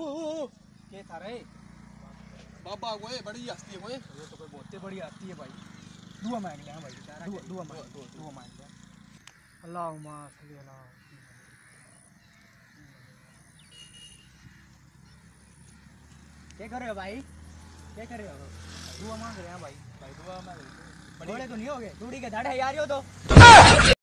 ओह क्या था रे बाबा गोए बड़ी हस्ती है गोए ये तो कोई बहुत बड़ी हस्ती है भाई। दुआ मांग ले भाई बेचारा दुआ मांग ले। अल्लाहुम्मा सल्ली अला क्या कर रहे हो भाई क्या कर रहे हो? दुआ मांग रहे हैं भाई भाई दुआ मांग रहे। बड़े तो नहीं हो गए टूटी के दाढ़े यार यो तो